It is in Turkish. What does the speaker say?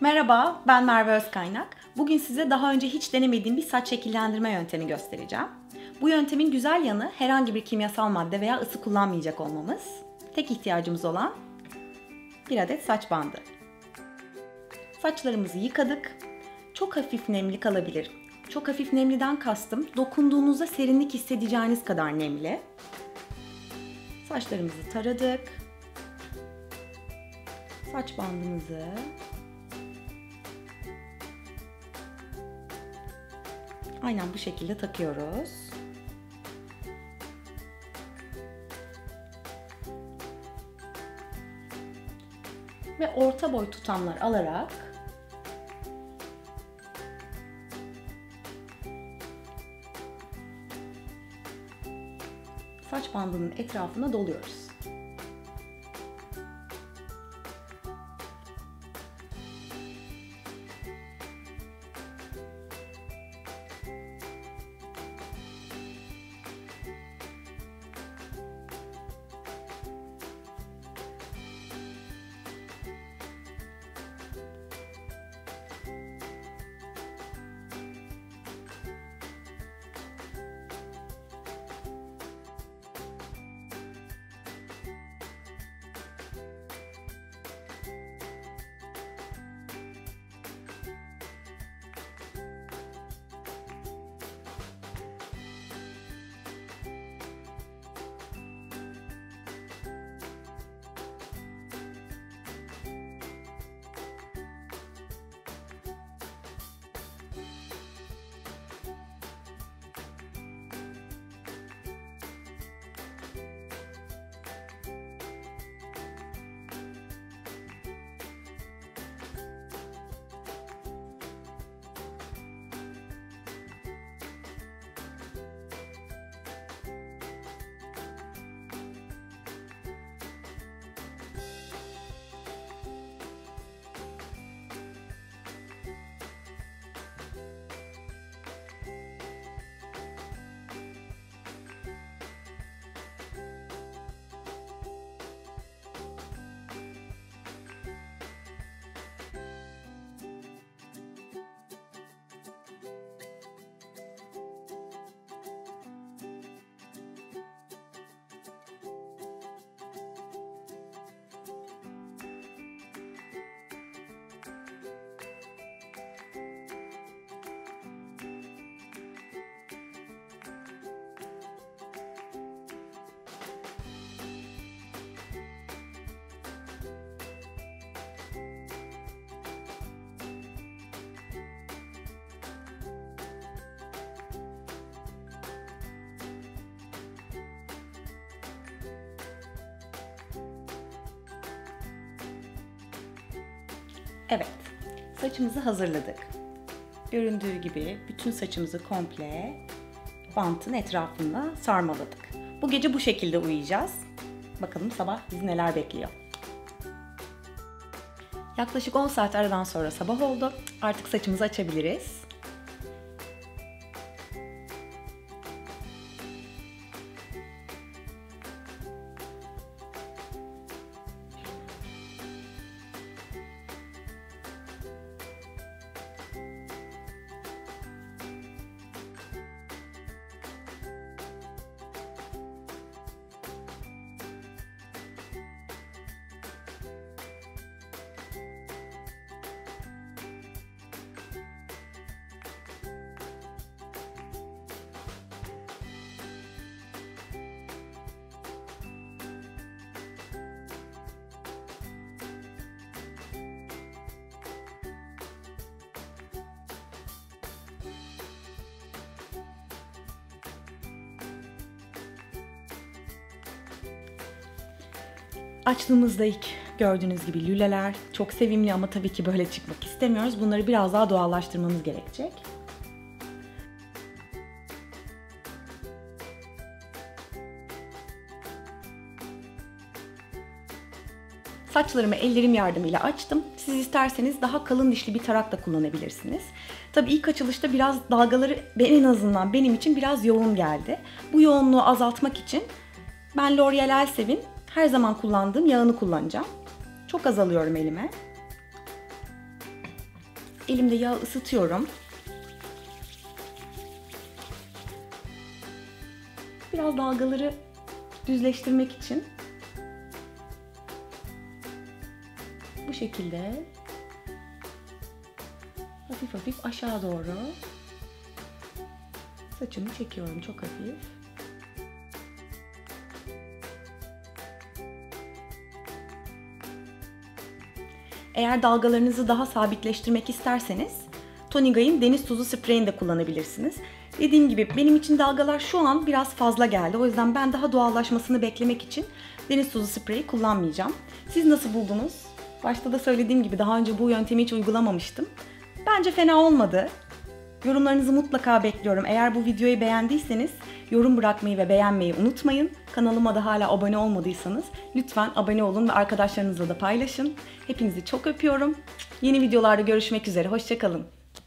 Merhaba, ben Merve Özkaynak. Bugün size daha önce hiç denemediğim bir saç şekillendirme yöntemi göstereceğim. Bu yöntemin güzel yanı herhangi bir kimyasal madde veya ısı kullanmayacak olmamız. Tek ihtiyacımız olan bir adet saç bandı. Saçlarımızı yıkadık. Çok hafif nemli kalabilir. Çok hafif nemliden kastım, dokunduğunuzda serinlik hissedeceğiniz kadar nemli. Saçlarımızı taradık. Saç bandımızı aynen bu şekilde takıyoruz. Ve orta boy tutamlar alarak saç bandının etrafına doluyoruz. Evet, saçımızı hazırladık. Göründüğü gibi bütün saçımızı komple bantın etrafında sarmaladık. Bu gece bu şekilde uyuyacağız. Bakalım sabah bizi neler bekliyor. Yaklaşık 10 saat aradan sonra sabah oldu. Artık saçımızı açabiliriz. Açtığımızda ilk gördüğünüz gibi lüleler çok sevimli ama tabii ki böyle çıkmak istemiyoruz. Bunları biraz daha doğallaştırmamız gerekecek. Saçlarımı ellerim yardımıyla açtım. Siz isterseniz daha kalın dişli bir tarak da kullanabilirsiniz. Tabii ilk açılışta biraz dalgaları benim için biraz yoğun geldi. Bu yoğunluğu azaltmak için ben L'Oreal Elsevier'in her zaman kullandığım yağını kullanacağım. Çok az alıyorum elime. Elimde yağı ısıtıyorum. Biraz dalgaları düzleştirmek için bu şekilde hafif hafif aşağı doğru saçımı çekiyorum, çok hafif. Eğer dalgalarınızı daha sabitleştirmek isterseniz Tonigay'ın deniz tuzu spreyini de kullanabilirsiniz. Dediğim gibi benim için dalgalar şu an biraz fazla geldi. O yüzden ben daha doğallaşmasını beklemek için deniz tuzu spreyi kullanmayacağım. Siz nasıl buldunuz? Başta da söylediğim gibi daha önce bu yöntemi hiç uygulamamıştım. Bence fena olmadı. Yorumlarınızı mutlaka bekliyorum. Eğer bu videoyu beğendiyseniz yorum bırakmayı ve beğenmeyi unutmayın. Kanalıma da hala abone olmadıysanız lütfen abone olun ve arkadaşlarınızla da paylaşın. Hepinizi çok öpüyorum. Yeni videolarda görüşmek üzere. Hoşça kalın.